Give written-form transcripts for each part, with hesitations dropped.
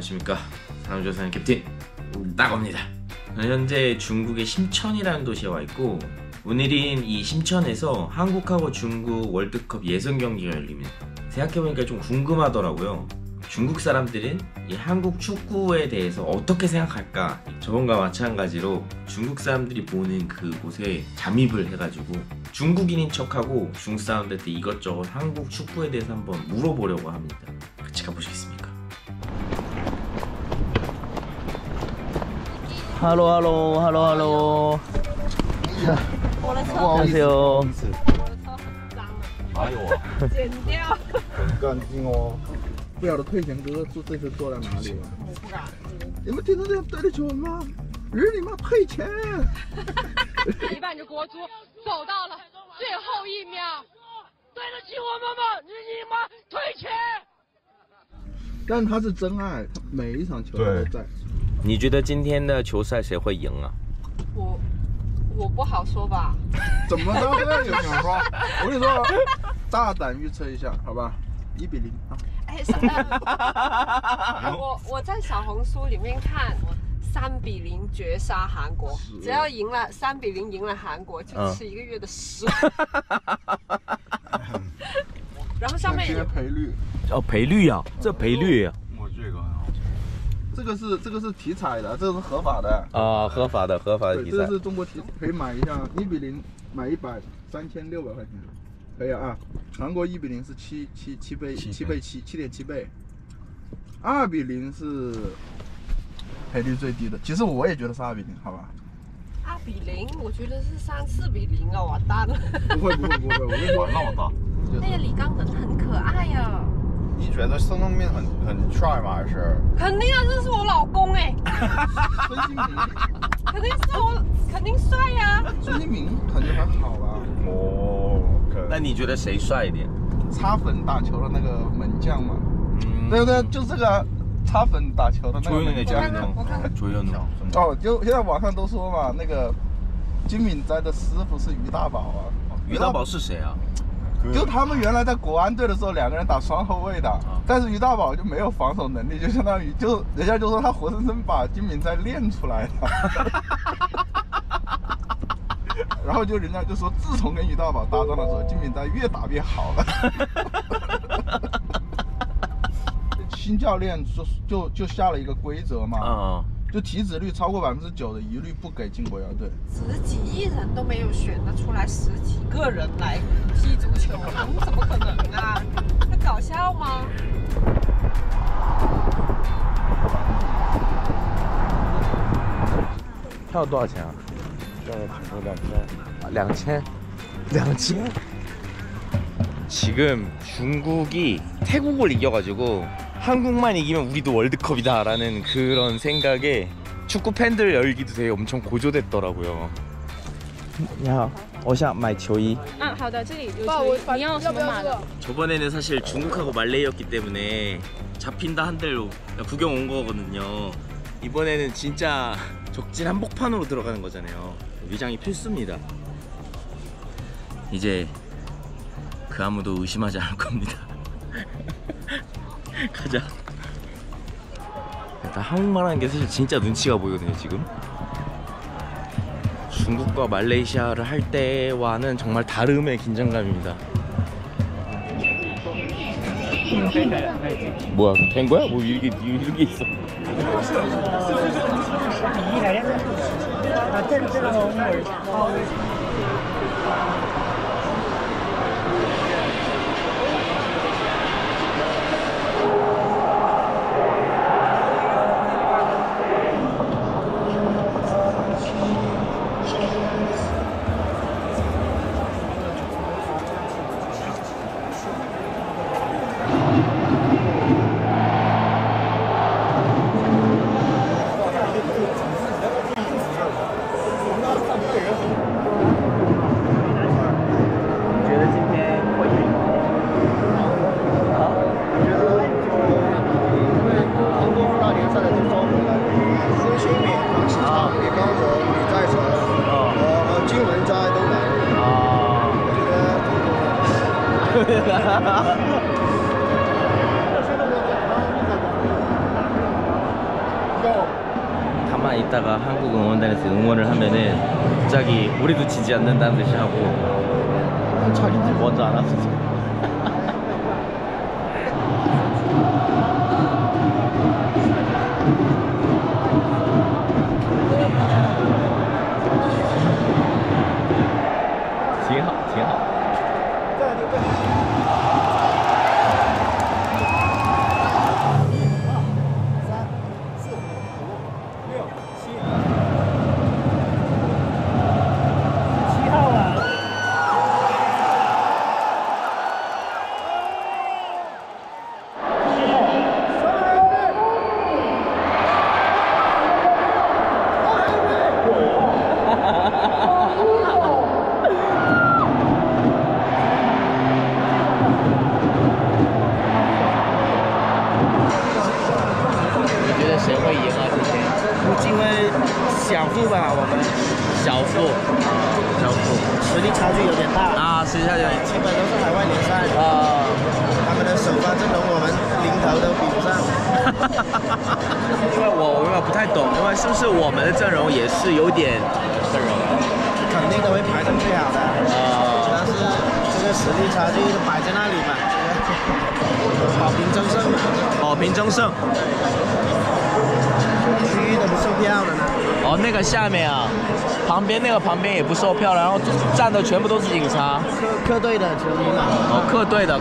안녕하십니까. 사람조사는 캡틴 따거입니다. 현재 중국의 심천이라는 도시에 와 있고, 오늘은 이 심천에서 한국하고 중국 월드컵 예선 경기가 열립니다. 생각해보니까 좀 궁금하더라고요. 중국 사람들은 이 한국 축구에 대해서 어떻게 생각할까? 저번과 마찬가지로 중국 사람들이 보는 그곳에 잠입을 해가지고 중국인인 척하고 중국 사람들한테 이것저것 한국 축구에 대해서 한번 물어보려고 합니다. 같이 가보시겠습니까? 하로하로 하로하로 안녕하세요. 아유. 젠掉 不要退钱，哥，做这次做了哪里？你们听得对不对？球吗？日你妈退钱！一般就给我出手到了，最后一秒，对着球我们吧，日你妈退钱！但他是真爱，每一场球都在。你觉得今天的球赛谁会赢啊？我不好说吧。怎么着？我跟你说，大胆预测一下，好吧，1-0。 3-0决杀韩国，只要赢了3-0赢了韩国就吃一个月的食。然后上面赔率哦赔率啊，这赔率呀，这个是体彩的，这是合法的啊，合法的合法的体彩。这是中国体赔满一下1-0买100，3,600块钱赔啊，韩国1-0是7.7倍。 2-0是赔率最低的，其实我也觉得是2-0好吧。2-0我觉得是3-4-0了，完蛋了。不会不会不会，我跟你说那么大。 那个李刚很可爱呀。你觉得孙兴民很帅吗？还是肯定啊，这是我老公哎。孙兴民肯定帅呀。孙兴民肯定很好吧。哦，那你觉得谁帅一点？擦粉打球的那个门将嘛。 对对，就这个擦粉打球的那个门将嘛。对对，就人家网上都说嘛，那个金敏哉的师傅是于大宝啊，于大宝是谁啊？就他们原来在国安队的时候，两个人打双后卫的，但是于大宝就没有防守能力，就相当于就人家就说他活生生把金敏哉练出来了。然后就人家就说自从跟于大宝搭档的时候，金敏哉越打越好了。 新教练就下了一个规则嘛，就体脂率超过1%9%的一律不给进国家队。自己一人都没有选得出来10几个人来踢足球，能怎么可能啊？搞笑吗？票多少钱啊？这个很多两千。两千？지금 중국이 태국을 이겨가지고 한국만 이기면 우리도 월드컵이다 라는 그런 생각에 축구 팬들 열기도 되게 엄청 고조됐더라고요. 你好，我想买球衣。啊，好的，这里有球衣。你要什么码的？ 저번에는 사실 중국하고 말레이였기 때문에 잡힌다 한들로 구경 온 거거든요. 이번에는 진짜 적진 한복판으로 들어가는 거잖아요. 위장이 필수입니다. 이제 그 아무도 의심하지 않을 겁니다. 가자. 일단 한국말 하는 게 사실 진짜 눈치가 보이거든요. 지금 중국과 말레이시아를 할 때와는 정말 다름의 긴장감입니다. 뭐야, 된 거야? 뭐 이렇게 있어. 있다가 한국 응원단에서 응원을 하면은 갑자기 우리도 지지 않는다는 듯이 하고 자기들 먼저 알았어.旁边也不售票，然后站的全部都是警察，客队的球迷嘛。哦，客队的。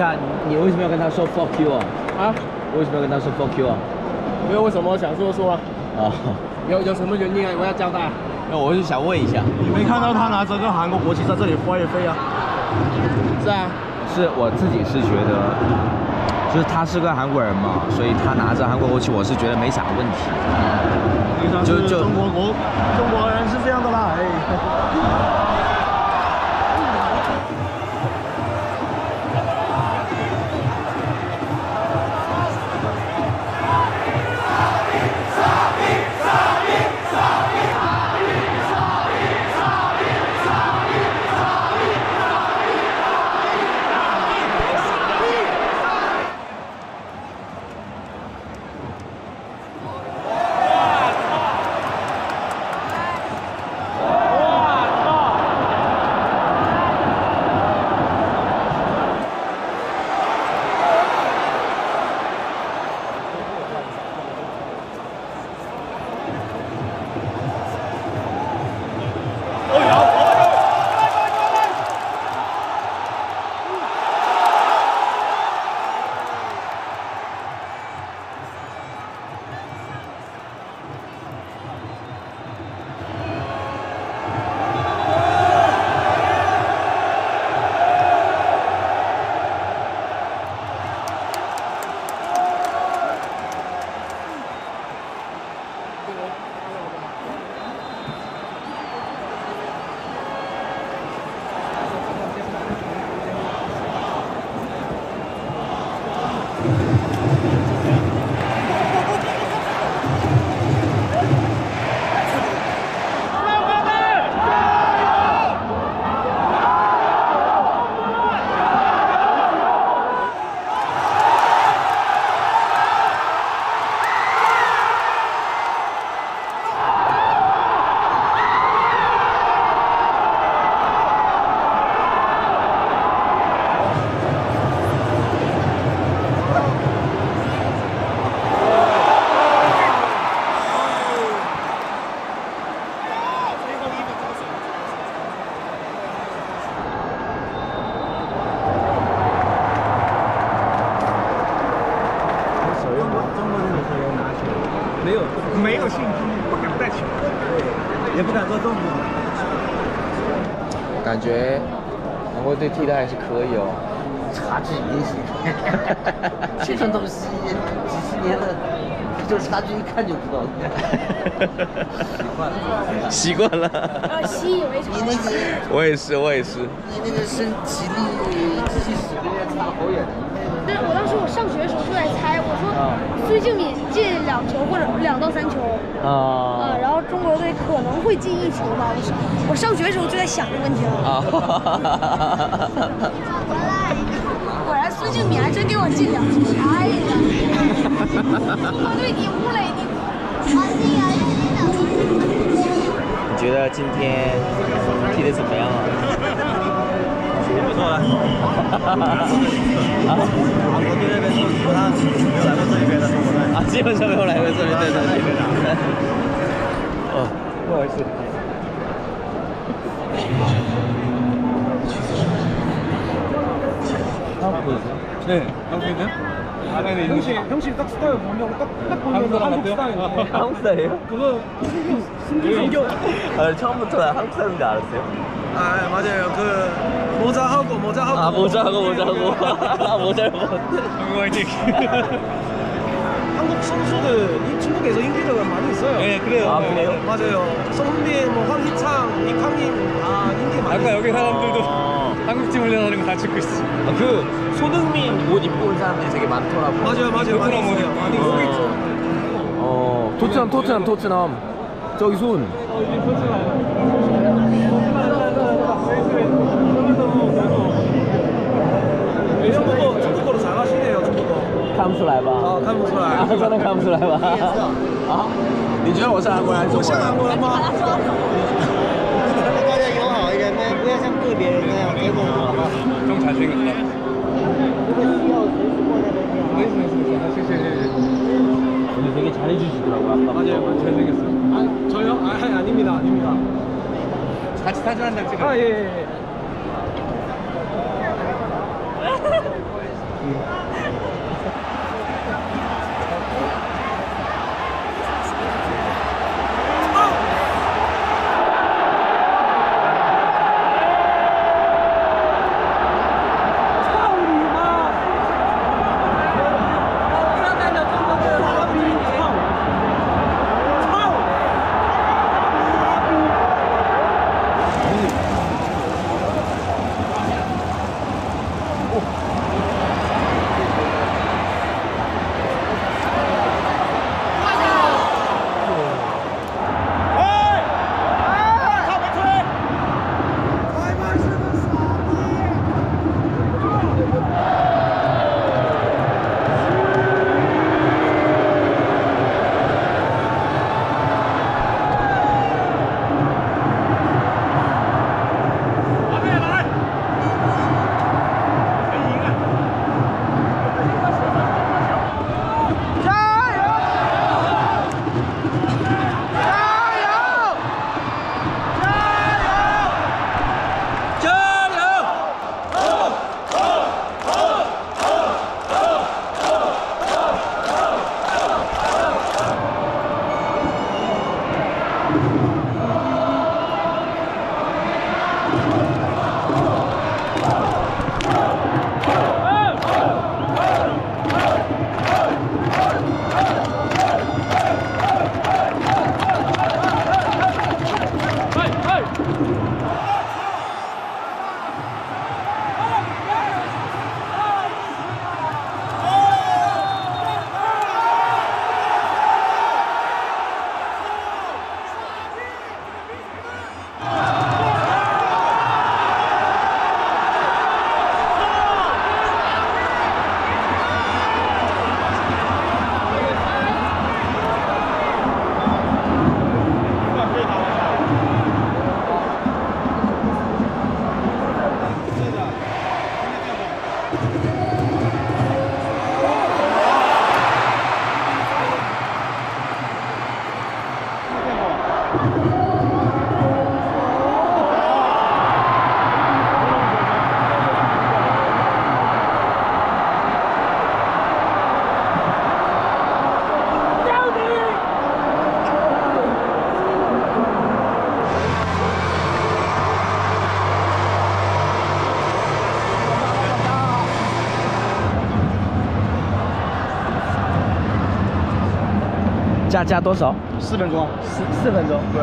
下，你为什么要跟他说 fuck you 啊？啊？为什么要跟他说 fuck you 啊？没有为什么想说说啊。啊。有什么原因啊？我要交代。那我就想问一下，你没看到他拿着个韩国国旗在这里飞一飞啊？是啊。是我自己是觉得。 就是他是个韩国人嘛，所以他拿着韩国国旗，我是觉得没啥问题。就中国人是这样的啦。哎、感觉韩国队踢的还是可以哦，差距明显，这种东西几十年了，这种差距一看就知道了。习惯了，习以为常。你那个，我也是。你那个身体力、技术跟人家差好远。对，我当时我上学的时候就在猜，我说孙兴慜进2球或者2到3球。啊。然后。 中国队可能会进1球吧，我上学的时候就在想这个问题了。果然孙兴慜还真给我进2球，哎呀！哦，对你吴磊，你觉得今天踢得怎么样啊？不错了。韩国队那边说他没有来过这边的，啊，基本上没有来过这边，对。 哦，不好意思。네, 여기는? 안에는 형식 딱 스타일 보면 딱 보면 한국 스타일이에요. 한국 스타일이에요? 그거 숨겨. 아, 처음부터 한국 사람인 줄 알았어요? 아, 맞아요. 그 모자하고. 아, 모자하고. 모자를 벗. 그거 이제. 한국 선수들 중국에서 인기가 많이 있어요. 네, 그래요. 아, 그래요? 네, 맞아요. 손흥민, 뭐 황희찬, 리캉인 아, 인기 많아요. 아까 여기 사람들도 아 한국팀 훈련하는 거 다 찍고 있어. 아, 그 손흥민 옷 입고 온 사람들이 되게 많더라고. 맞아요. 많이 있어요. 많이 있어. 어, 토트넘. 저기 손. 중국어로 잘하시네요, 중국어. 看不出来吧？哦，看不出来，真的看不出来吧？你也知道啊？你觉得我是韩国人？我像韩国人吗？大家友好一点，不要像对别人那样结果好吧？中产这个。如果需要随时过来的话。谢谢。你这个잘해주시더라고요 맞아요, 잘 생겼어요. 저요? 아닙니다. 같이 사진 한 장 찍어. 예. 加多少？4分钟，4分钟，对。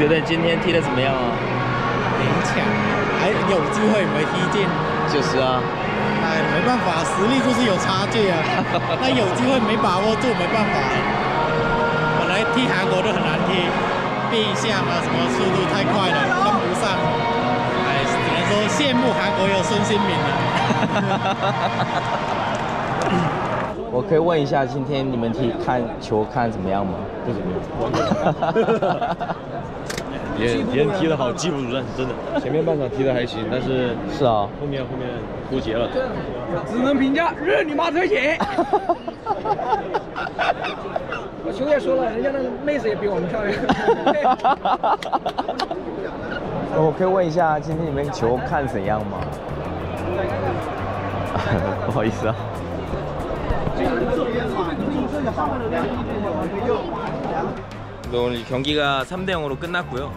觉得今天踢得怎么样啊？勉强，还有机会没踢进。就是啊。没办法，实力就是有差距啊。那有机会没把握住，没办法。本来踢韩国都很难踢，变向啊什么速度太快了，跟不上。哎，只能说羡慕韩国有孙兴慜了。我可以问一下，今天你们踢看球怎么样吗？不怎么样。也踢得好，技不如人，真的。前面半场踢得还行，但是是啊，后面枯竭了。只能评价日你妈特写。我兄弟也说了，人家那妹子也比我们漂亮。我可以问一下，今天你们球看怎样吗？不好意思啊。 오늘 경기가 3대0으로 끝났고요.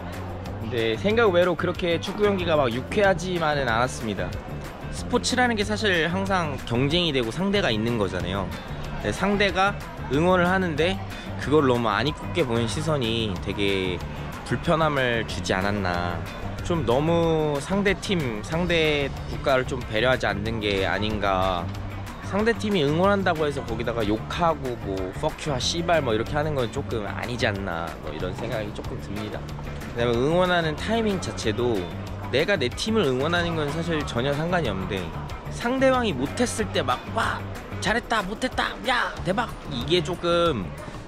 근데 생각 외로 그렇게 축구 경기가 막 유쾌하지만은 않았습니다. 스포츠라는 게 사실 항상 경쟁이 되고 상대가 있는 거잖아요. 근데 상대가 응원을 하는데 그걸 너무 안이롭게 보는 시선이 되게 불편함을 주지 않았나. 좀 너무 상대 팀, 상대 국가를 좀 배려하지 않는 게 아닌가. 상대팀이 응원한다고 해서 거기다가 욕하고 뭐 fuck유와 씨발 뭐 이렇게 하는 건 조금 아니지 않나 뭐 이런 생각이 조금 듭니다. 그다음에 응원하는 타이밍 자체도 내가 내 팀을 응원하는 건 사실 전혀 상관이 없는데 상대방이 못했을 때 막 와 잘했다 못했다 야 대박 이게 조금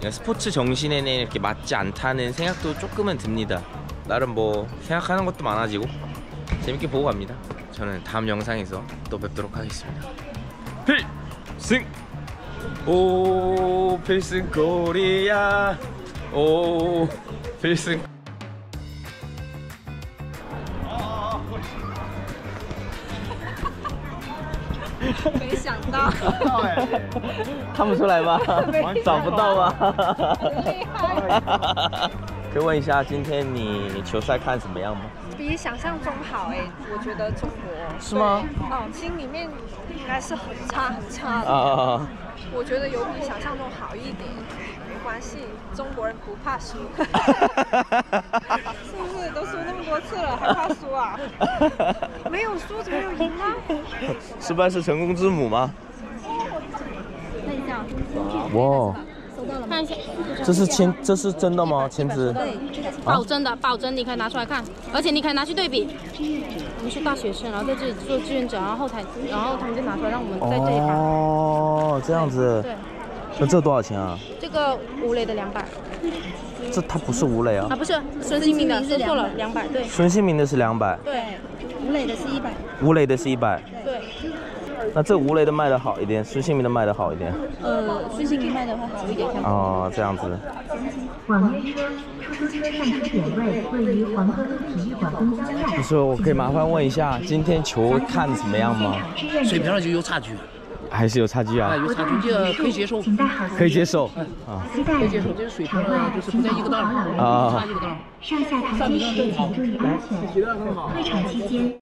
스포츠 정신에는 이렇게 맞지 않다는 생각도 조금은 듭니다. 나름 뭐 생각하는 것도 많아지고 재밌게 보고 갑니다. 저는 다음 영상에서 또 뵙도록 하겠습니다. 필승! 오 필승 코리아 오 필승没想到看不出来吗？找不到吗？ 可以问一下，今天你球赛看怎么样吗？比想象中好哎，我觉得中国是吗？哦，心里面应该是很差很差的。啊我觉得有比想象中好一点，没关系，中国人不怕输。是不是都输那么多次了，还怕输啊？没有输怎么有赢啊？失败是成功之母吗？看一下，哇。 看一下，这是真的吗？签字？对，保真的，保真，你可以拿出来看，而且你可以拿去对比。我们是大学生，然后在这里做志愿者，然后后台，然后他们就拿出来让我们在这里打。哦，这样子。对。那这多少钱啊？这个吴磊的200。这他不是吴磊啊？啊，不是，孙兴慜的，说错了，200对。孙兴慜的是200。对。吴磊的是100。吴磊的是100。对。 那这吴磊的卖的好一点，孙兴慜的卖的好一点。孙兴慜卖的会好一点。哦，这样子。网约车出租车上车点位位于黄河路体育馆东江站。不是，我可以麻烦问一下，今天球看怎么样吗？水平上就有差距。还是有差距啊？有差距，可以接受。可以接受。啊，可以接受，这个水平就是不在一个档。啊。差一个档。上下台阶请注意安全。退场期间。